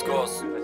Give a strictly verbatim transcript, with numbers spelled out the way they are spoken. scores.